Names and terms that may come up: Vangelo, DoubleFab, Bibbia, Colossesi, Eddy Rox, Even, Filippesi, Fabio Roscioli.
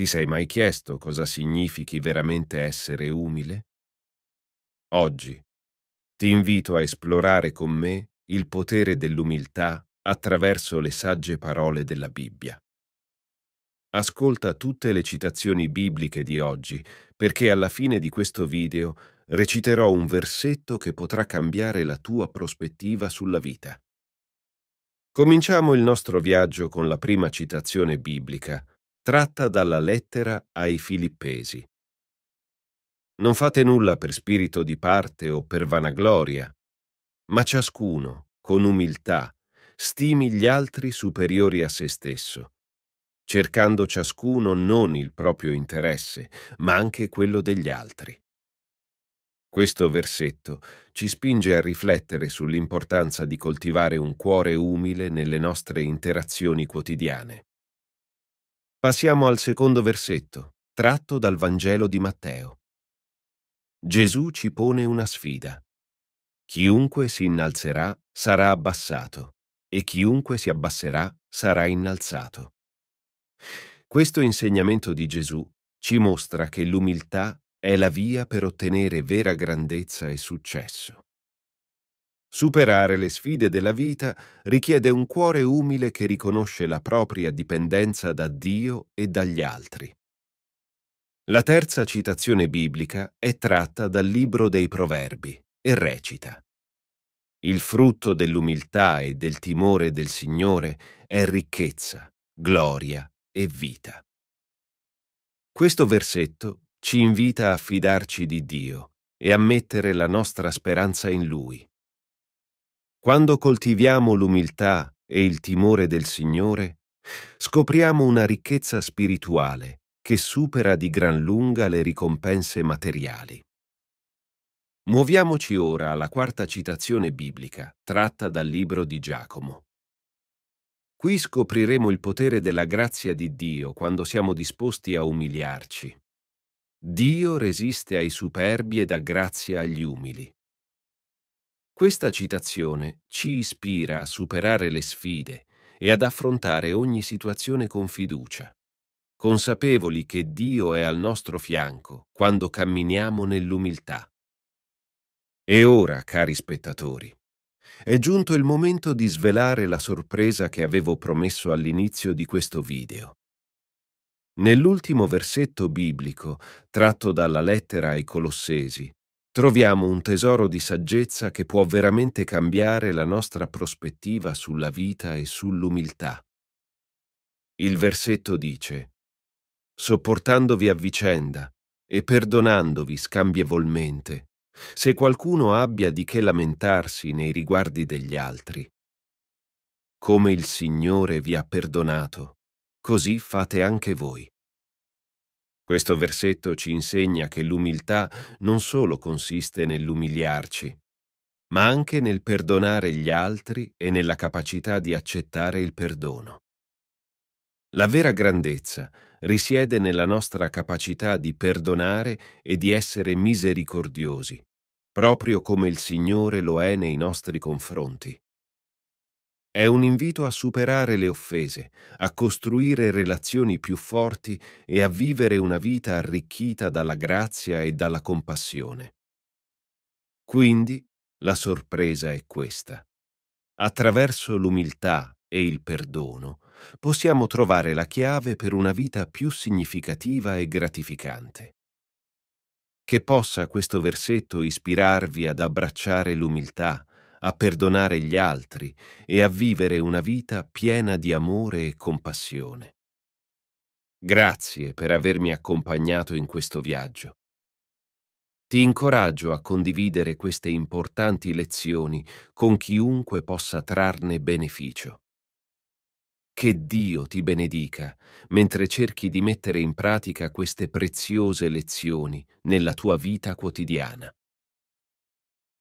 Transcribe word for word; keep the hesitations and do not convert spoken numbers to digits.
Ti sei mai chiesto cosa significhi veramente essere umile? Oggi ti invito a esplorare con me il potere dell'umiltà attraverso le sagge parole della Bibbia. Ascolta tutte le citazioni bibliche di oggi, perché alla fine di questo video reciterò un versetto che potrà cambiare la tua prospettiva sulla vita. Cominciamo il nostro viaggio con la prima citazione biblica, tratta dalla lettera ai Filippesi. Non fate nulla per spirito di parte o per vanagloria, ma ciascuno, con umiltà, stimi gli altri superiori a se stesso, cercando ciascuno non il proprio interesse, ma anche quello degli altri. Questo versetto ci spinge a riflettere sull'importanza di coltivare un cuore umile nelle nostre interazioni quotidiane. Passiamo al secondo versetto, tratto dal Vangelo di Matteo. Gesù ci pone una sfida. Chiunque si innalzerà sarà abbassato, e chiunque si abbasserà sarà innalzato. Questo insegnamento di Gesù ci mostra che l'umiltà è la via per ottenere vera grandezza e successo. Superare le sfide della vita richiede un cuore umile che riconosce la propria dipendenza da Dio e dagli altri. La terza citazione biblica è tratta dal libro dei Proverbi e recita: il frutto dell'umiltà e del timore del Signore è ricchezza, gloria e vita. Questo versetto ci invita a fidarci di Dio e a mettere la nostra speranza in Lui. Quando coltiviamo l'umiltà e il timore del Signore, scopriamo una ricchezza spirituale che supera di gran lunga le ricompense materiali. Muoviamoci ora alla quarta citazione biblica, tratta dal libro di Giacomo. Qui scopriremo il potere della grazia di Dio quando siamo disposti a umiliarci. Dio resiste ai superbi e dà grazia agli umili. Questa citazione ci ispira a superare le sfide e ad affrontare ogni situazione con fiducia, consapevoli che Dio è al nostro fianco quando camminiamo nell'umiltà. E ora, cari spettatori, è giunto il momento di svelare la sorpresa che avevo promesso all'inizio di questo video. Nell'ultimo versetto biblico, tratto dalla lettera ai Colossesi, troviamo un tesoro di saggezza che può veramente cambiare la nostra prospettiva sulla vita e sull'umiltà. Il versetto dice: sopportandovi a vicenda e perdonandovi scambievolmente, se qualcuno abbia di che lamentarsi nei riguardi degli altri. Come il Signore vi ha perdonato, così fate anche voi. Questo versetto ci insegna che l'umiltà non solo consiste nell'umiliarci, ma anche nel perdonare gli altri e nella capacità di accettare il perdono. La vera grandezza risiede nella nostra capacità di perdonare e di essere misericordiosi, proprio come il Signore lo è nei nostri confronti. È un invito a superare le offese, a costruire relazioni più forti e a vivere una vita arricchita dalla grazia e dalla compassione. Quindi, la sorpresa è questa. Attraverso l'umiltà e il perdono, possiamo trovare la chiave per una vita più significativa e gratificante. Che possa questo versetto ispirarvi ad abbracciare l'umiltà, a perdonare gli altri e a vivere una vita piena di amore e compassione. Grazie per avermi accompagnato in questo viaggio. Ti incoraggio a condividere queste importanti lezioni con chiunque possa trarne beneficio. Che Dio ti benedica mentre cerchi di mettere in pratica queste preziose lezioni nella tua vita quotidiana.